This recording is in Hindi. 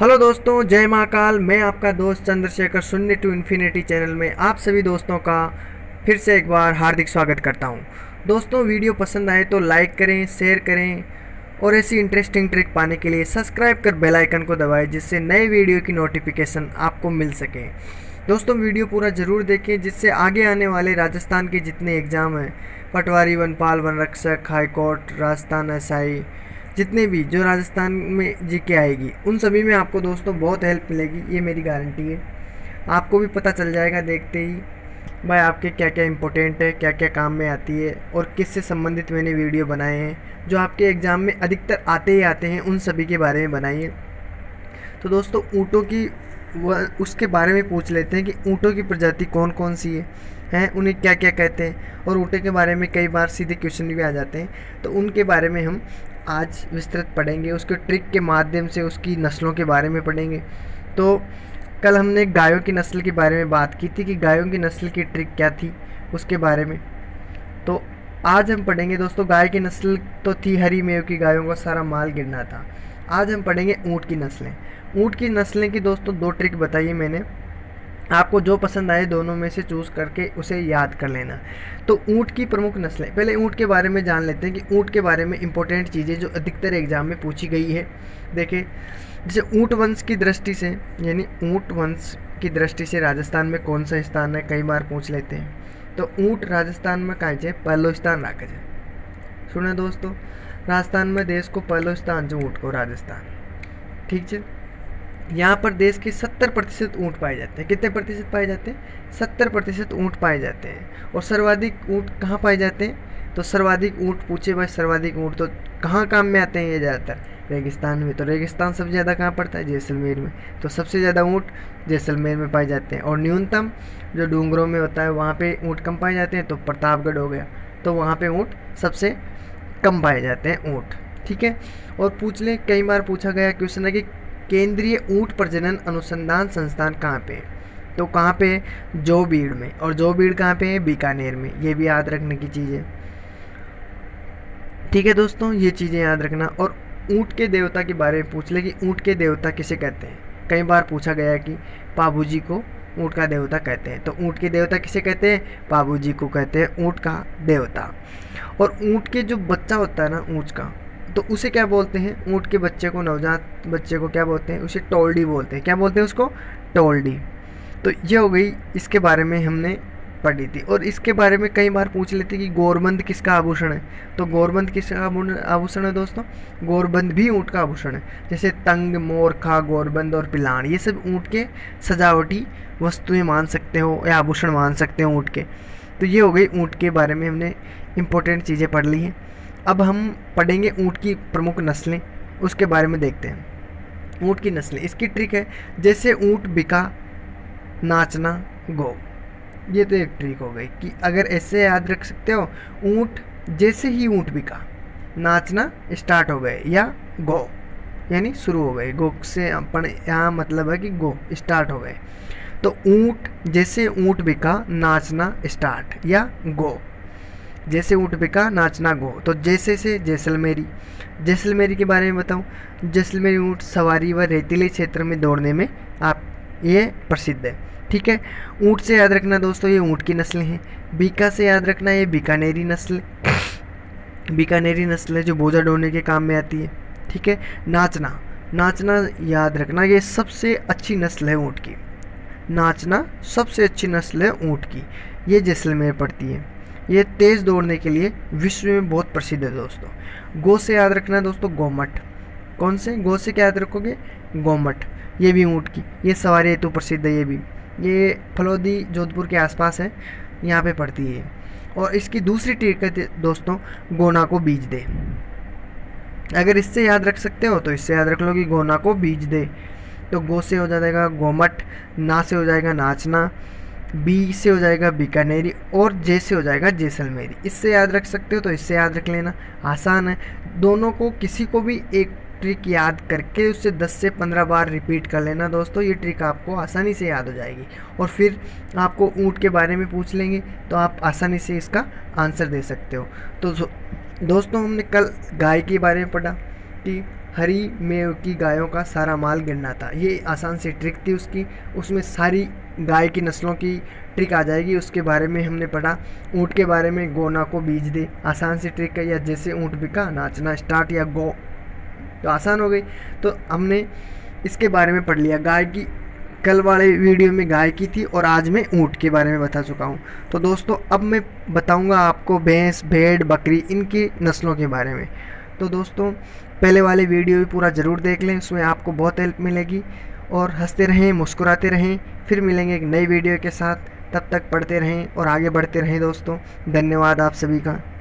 हेलो दोस्तों, जय महाकाल। मैं आपका दोस्त चंद्रशेखर शून्य टू इन्फिनीटी चैनल में आप सभी दोस्तों का फिर से एक बार हार्दिक स्वागत करता हूं। दोस्तों, वीडियो पसंद आए तो लाइक करें, शेयर करें और ऐसी इंटरेस्टिंग ट्रिक पाने के लिए सब्सक्राइब कर बेल आइकन को दबाएं, जिससे नए वीडियो की नोटिफिकेशन आपको मिल सके। दोस्तों, वीडियो पूरा ज़रूर देखें, जिससे आगे आने वाले राजस्थान के जितने एग्ज़ाम हैं, पटवारी, वनपाल, वन रक्षक, हाईकोर्ट, राजस्थान एसआई, जितने भी जो राजस्थान में जीके आएगी, उन सभी में आपको दोस्तों बहुत हेल्प मिलेगी, ये मेरी गारंटी है। आपको भी पता चल जाएगा देखते ही भाई आपके क्या क्या इम्पोर्टेंट है, क्या क्या काम में आती है और किससे संबंधित मैंने वीडियो बनाए हैं, जो आपके एग्ज़ाम में अधिकतर आते ही आते हैं, उन सभी के बारे में बनाइए। तो दोस्तों, ऊँटों की उसके बारे में पूछ लेते हैं कि ऊँटों की प्रजाति कौन कौन सी हैं, उन्हें क्या क्या कहते हैं, और ऊँटों के बारे में कई बार सीधे क्वेश्चन भी आ जाते हैं, तो उनके बारे में हम आज विस्तृत पढ़ेंगे। उसके ट्रिक के माध्यम से उसकी नस्लों के बारे में पढ़ेंगे। तो कल हमने गायों की नस्ल के बारे में बात की थी कि गायों की नस्ल की ट्रिक क्या थी उसके बारे में, तो आज हम पढ़ेंगे दोस्तों। गाय की नस्ल तो थी हरी मेव की, गायों का सारा माल गिरना था। आज हम पढ़ेंगे ऊँट की नस्लें। ऊँट की नस्लें की दोस्तों दो ट्रिक बताइए मैंने आपको, जो पसंद आए दोनों में से चूज़ करके उसे याद कर लेना। तो ऊँट की प्रमुख नस्लें, पहले ऊँट के बारे में जान लेते हैं कि ऊँट के बारे में इंपॉर्टेंट चीज़ें जो अधिकतर एग्जाम में पूछी गई है। देखिए, जैसे ऊँट वंश की दृष्टि से, यानी ऊँट वंश की दृष्टि से राजस्थान में कौन सा स्थान है, कई बार पूछ लेते हैं। तो ऊँट राजस्थान में कहाँ जाए, पहलो स्थान रखा जाए। सुना दोस्तों, राजस्थान में देश को पहलो स्थान जो ऊँट को राजस्थान, ठीक है। यहाँ पर देश के 70% ऊँट पाए जाते हैं। कितने प्रतिशत पाए जाते हैं? 70% ऊँट पाए जाते हैं। और सर्वाधिक ऊँट कहाँ पाए जाते हैं? तो सर्वाधिक ऊँट पूछे भाई, सर्वाधिक ऊँट तो कहाँ काम में आते हैं? ये ज़्यादातर रेगिस्तान में। तो रेगिस्तान सबसे ज़्यादा कहाँ पड़ता है? जैसलमेर में। तो सबसे ज़्यादा ऊँट जैसलमेर में पाए जाते हैं। और न्यूनतम जो डूंगरों में होता है, वहाँ पर ऊँट कम पाए जाते हैं, तो प्रतापगढ़ हो गया, तो वहाँ पर ऊँट सबसे कम पाए जाते हैं ऊँट, ठीक है। और पूछ लें, कई बार पूछा गया क्वेश्चन है कि केंद्रीय ऊँट प्रजनन अनुसंधान संस्थान कहाँ पे है? तो कहाँ पे है? जोबीड़ में। और जोबीड़ कहाँ पे है? बीकानेर में। ये भी याद रखने की चीज़ है, ठीक है दोस्तों, ये चीज़ें याद रखना। और ऊँट के देवता के बारे में पूछ ले कि ऊँट के देवता किसे कहते हैं? कई बार पूछा गया है कि पाबूजी को ऊँट का देवता कहते हैं। तो ऊँट के देवता किसे कहते हैं? पाबूजी को कहते हैं ऊँट का देवता। और ऊँट के जो बच्चा होता है ना ऊँट का, तो उसे क्या बोलते हैं? ऊँट के बच्चे को, नवजात बच्चे को क्या बोलते हैं? उसे टोल्डी बोलते हैं। क्या बोलते हैं उसको? टोल्डी। तो ये हो गई, इसके बारे में हमने पढ़ी थी। और इसके बारे में कई बार पूछ लेते कि गौरबंद किसका आभूषण है? तो गौरबंद किसका आभूषण है दोस्तों? गौरबंद भी ऊँट का आभूषण है। जैसे तंग, मोरखा, गौरबंद और पिलान, ये सब ऊँट के सजावटी वस्तुएँ मान सकते हो या आभूषण मान सकते हो ऊँट के। तो ये हो गई, ऊँट के बारे में हमने इम्पोर्टेंट चीज़ें पढ़ ली हैं। अब हम पढ़ेंगे ऊँट की प्रमुख नस्लें, उसके बारे में देखते हैं। ऊँट की नस्लें, इसकी ट्रिक है जैसे ऊँट बिका, नाचना, गो। ये तो एक ट्रिक हो गई कि अगर ऐसे याद रख सकते हो, ऊँट जैसे ही ऊँट बिका, नाचना स्टार्ट हो गए या गो यानी शुरू हो गए, गो से अपन यहाँ मतलब है कि गो स्टार्ट हो गए। तो ऊँट जैसे ऊँट बिका, नाचना स्टार्ट या गो, जैसे ऊँट बिका, नाचना, गो। तो जैसे से जैसलमेरी, जैसलमेरी के बारे में बताऊं, जैसलमेरी ऊँट सवारी व रेतीले क्षेत्र में दौड़ने में आप ये प्रसिद्ध है, ठीक है। ऊँट से याद रखना दोस्तों, ये ऊँट की नस्लें हैं। बीका से याद रखना, ये बीकानेरी नस्ल, बीकानेरी नस्ल है जो बोझा ढोने के काम में आती है, ठीक है। नाचना, नाचना याद रखना, ये सबसे अच्छी नस्ल है ऊँट की। नाचना सबसे अच्छी नस्ल है ऊँट की, ये जैसलमेर पड़ती है। ये तेज़ दौड़ने के लिए विश्व में बहुत प्रसिद्ध है दोस्तों। गो से याद रखना दोस्तों, गोमठ। कौन से? गो से क्या याद रखोगे? गोमठ। ये भी ऊँट की, ये सवारी हेतु प्रसिद्ध है। ये भी, ये फलोदी जोधपुर के आसपास है, यहाँ पे पड़ती है। और इसकी दूसरी ट्रिक है दोस्तों, गोना को बीज दे। अगर इससे याद रख सकते हो तो इससे याद रख लो कि गोना को बीज दे। तो गो से हो जाएगा गोमठ, ना से हो जाएगा नाचना, बी से हो जाएगा बीकानेरी और जे से हो जाएगा जैसलमेरी। इससे याद रख सकते हो तो इससे याद रख लेना, आसान है। दोनों को किसी को भी एक ट्रिक याद करके उससे 10 से 15 बार रिपीट कर लेना दोस्तों, ये ट्रिक आपको आसानी से याद हो जाएगी। और फिर आपको ऊँट के बारे में पूछ लेंगे तो आप आसानी से इसका आंसर दे सकते हो। तो दोस्तों, हमने कल गाय के बारे में पढ़ा कि हरी मेव की गायों का सारा माल गिनना था। ये आसान सी ट्रिक थी उसकी, उसमें सारी गाय की नस्लों की ट्रिक आ जाएगी। उसके बारे में हमने पढ़ा। ऊँट के बारे में, गोना को बीज दे, आसान सी ट्रिक है। या जैसे ऊँट बिका नाचना स्टार्ट, या गौ, तो आसान हो गई। तो हमने इसके बारे में पढ़ लिया। गाय की कल वाले वीडियो में गाय की थी और आज मैं ऊँट के बारे में बता चुका हूँ। तो दोस्तों अब मैं बताऊँगा आपको भैंस, भेड़, बकरी, इनकी नस्लों के बारे में। तो दोस्तों पहले वाले वीडियो भी पूरा ज़रूर देख लें, उसमें आपको बहुत हेल्प मिलेगी। और हंसते रहें, मुस्कुराते रहें। फिर मिलेंगे एक नई वीडियो के साथ। तब तक पढ़ते रहें और आगे बढ़ते रहें दोस्तों। धन्यवाद आप सभी का।